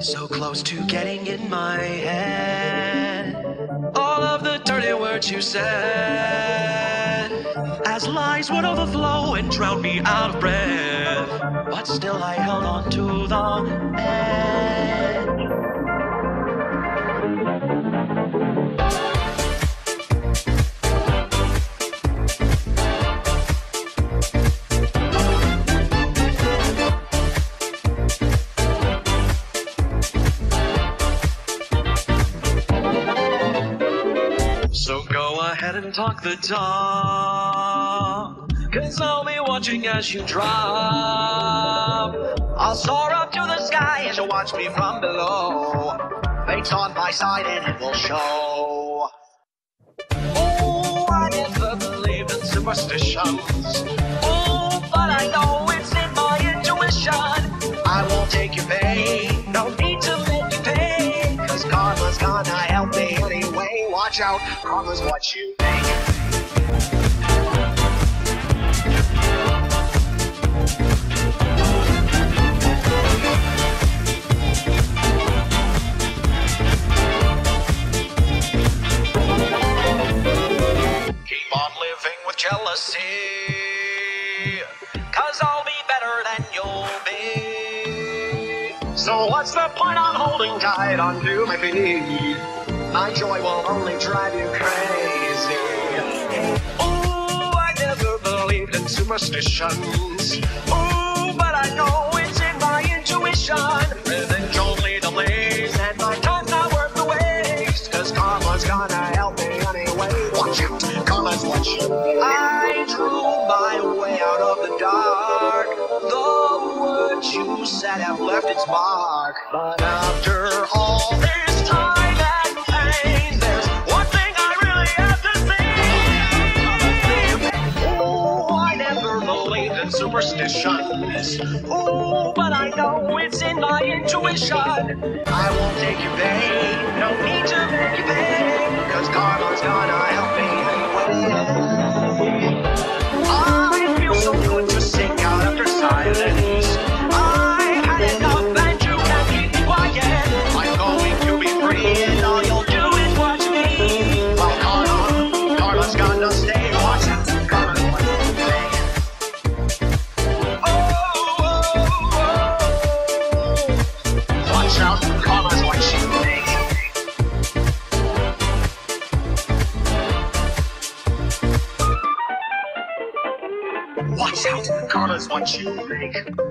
So close to getting in my head, all of the dirty words you said, as lies would overflow and drown me out of breath. But still I held on to the end. So go ahead and talk the talk, 'cause I'll be watching as you drop. I'll soar up to the sky as you watch me from below. Fate's on my side and it will show. Oh, I never believed in superstitions. Oh, but I know it's in my intuition. I won't take your pay, no need to make you pay, 'cause karma's gonna help me anyway. Watch out, karma's what you make. Keep on living with jealousy, 'cause I'll be better than you'll be. So what's the point on holding tight onto my feet? My joy will only drive you crazy. Oh, I never believed in superstitions. Oh, but I know it's in my intuition. Revenge only delays, and my time's not worth the waste, 'cause karma's gonna help me anyway. Watch out, karma's what you make. I drew my way out of the dark. The words you said have left its mark. But after all this time, there's one thing I really have to say. Oh, I never believed in superstitions. Oh, but I know it's in my intuition. I won't take your pain, no need to make you pay, 'cause karma's gonna help me anyway. I feel so good to sing out after silence. I had enough and you can't keep me quiet. I'm going to be free and all you'll do. Watch out, karma's what you make.